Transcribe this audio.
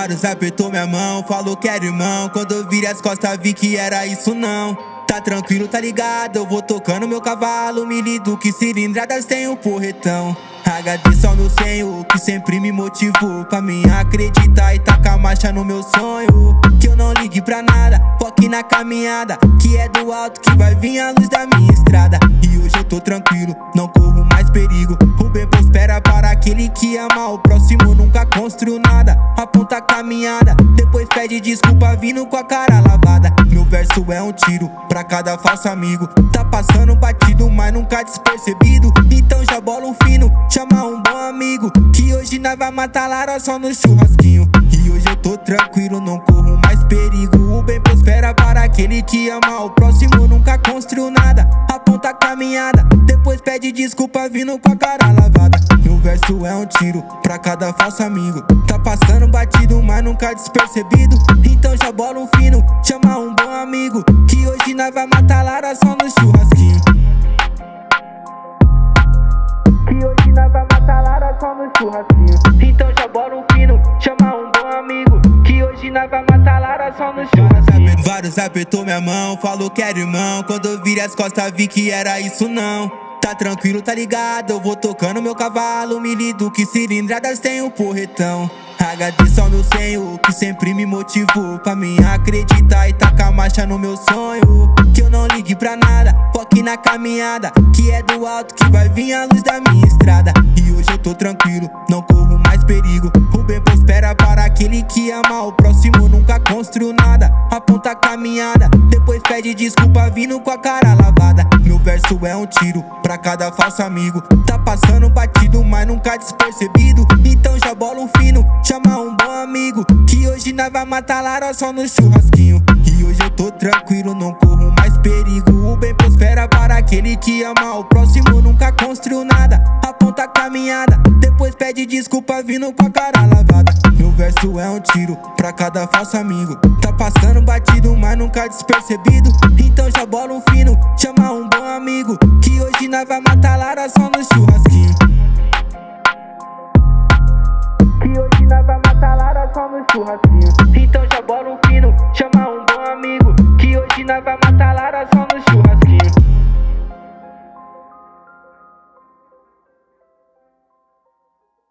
Vários apertou minha mão, falou que era irmão. Quando eu virei as costas vi que era isso não. Tá tranquilo, tá ligado, eu vou tocando meu cavalo. Me lido que cilindradas tem um porretão. Agradeço ao meu senhor que sempre me motivou pra mim acreditar e tacar marcha no meu sonho. Que eu não ligue pra nada, foque na caminhada, que é do alto que vai vir a luz da minha estrada. E hoje eu tô tranquilo, não corro mais perigo. O bem prospera para aquele que ama o próximo. Nunca construiu nada, aponta a caminhada, depois pede desculpa vindo com a cara lavada. Meu verso é um tiro pra cada falso amigo. Tá passando batido, mas nunca despercebido. Então já bola um fino, chama um bom amigo, que hoje nós vai matar lara só no churrasquinho. E hoje eu tô tranquilo, não corro mais perigo. O bem prospera para aquele que ama o próximo. Nunca construiu nada, aponta a caminhada, depois pede desculpa vindo com a cara lavada. Meu verso é um tiro pra cada falso amigo. Tá passando batido, mas nunca despercebido. Então já bola um fino, chama um bom amigo, que hoje nós vai matar lara só no churrasquinho. Então já bora um fino, chama um bom amigo, que hoje nós vai matar lara só no churrasquinho. Vários apertou minha mão, falou que era irmão. Quando eu virei as costas vi que era isso não. Tá tranquilo, tá ligado, eu vou tocando meu cavalo. Me lido que cilindradas tem um porretão. Agradeço ao meu senhor que sempre me motivou pra mim acreditar e tacar marcha no meu sonho. Que eu não ligue pra nada, foque na caminhada, que é do alto que vai vir a luz da minha estrada. E hoje eu tô tranquilo, não corro mais perigo. O bem prospera para aquele que ama o próximo. Nunca construiu nada, aponta a caminhada, depois pede desculpa vindo com a cara lavada. Meu verso é um tiro pra cada falso amigo. Tá passando batido, mas nunca despercebido. Então já bola um fino, chama um bom amigo, que hoje nós vai matar lara só no churrasquinho. E hoje eu tô tranquilo, não corro mais perigo. O bem prospera para aquele que ama o próximo. Nunca construiu nada, aponta a caminhada, depois pede desculpa vindo com a cara lavada. Meu verso é um tiro pra cada falso amigo. Tá passando batido, mas nunca despercebido. Então já bola um fino, chama um bom amigo, que hoje nós vai matar lara só no churrasquinho. Que hoje nós vai matar lara só no churrasquinho.